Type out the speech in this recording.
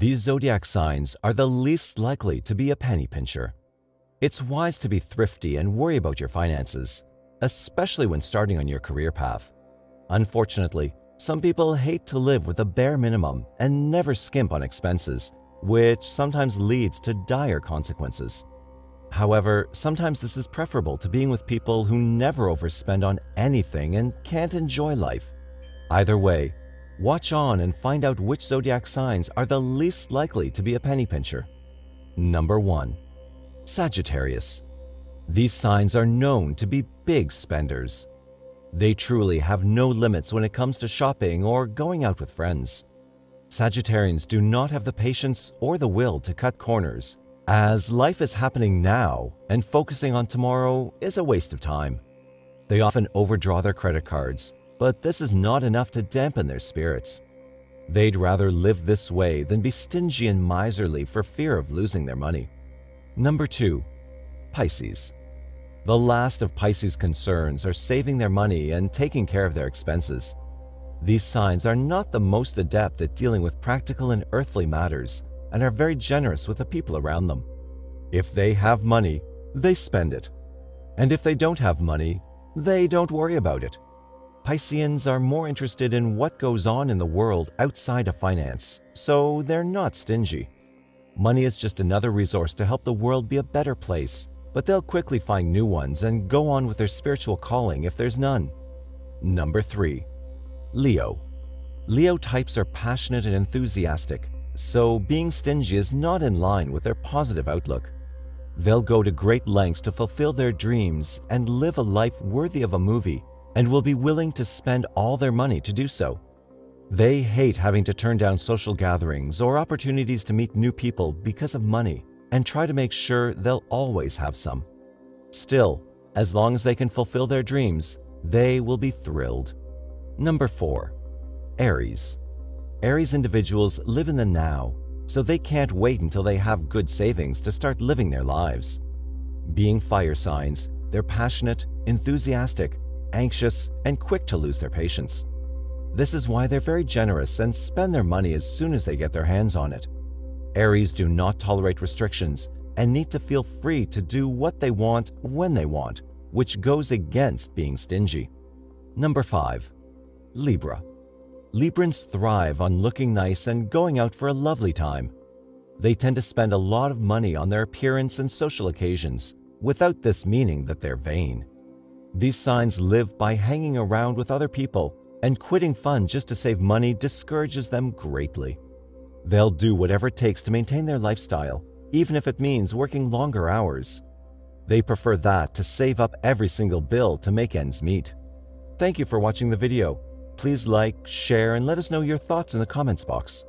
These zodiac signs are the least likely to be a penny pincher. It's wise to be thrifty and worry about your finances, especially when starting on your career path. Unfortunately, some people hate to live with a bare minimum and never skimp on expenses, which sometimes leads to dire consequences. However, sometimes this is preferable to being with people who never overspend on anything and can't enjoy life. Either way, watch on and find out which zodiac signs are the least likely to be a penny pincher. Number 1. Sagittarius. These signs are known to be big spenders. They truly have no limits when it comes to shopping or going out with friends. Sagittarians do not have the patience or the will to cut corners, as life is happening now and focusing on tomorrow is a waste of time. They often overdraw their credit cards, but this is not enough to dampen their spirits. They'd rather live this way than be stingy and miserly for fear of losing their money. Number 2. Pisces. The last of Pisces' concerns are saving their money and taking care of their expenses. These signs are not the most adept at dealing with practical and earthly matters and are very generous with the people around them. If they have money, they spend it. And if they don't have money, they don't worry about it. Pisceans are more interested in what goes on in the world outside of finance, so they're not stingy. Money is just another resource to help the world be a better place, but they'll quickly find new ones and go on with their spiritual calling if there's none. Number 3. Leo. Leo types are passionate and enthusiastic, so being stingy is not in line with their positive outlook. They'll go to great lengths to fulfill their dreams and live a life worthy of a movie, and will be willing to spend all their money to do so. They hate having to turn down social gatherings or opportunities to meet new people because of money, and try to make sure they'll always have some. Still, as long as they can fulfill their dreams, they will be thrilled. Number 4. Aries. Aries individuals live in the now, so they can't wait until they have good savings to start living their lives. Being fire signs, they're passionate, enthusiastic, anxious, and quick to lose their patience. This is why they're very generous and spend their money as soon as they get their hands on it. Aries do not tolerate restrictions and need to feel free to do what they want when they want, which goes against being stingy. Number 5. Libra. Librans thrive on looking nice and going out for a lovely time. They tend to spend a lot of money on their appearance and social occasions, without this meaning that they're vain. These signs live by hanging around with other people, and quitting fun just to save money discourages them greatly. They'll do whatever it takes to maintain their lifestyle, even if it means working longer hours. They prefer that to save up every single bill to make ends meet. Thank you for watching the video. Please like, share, and let us know your thoughts in the comments box.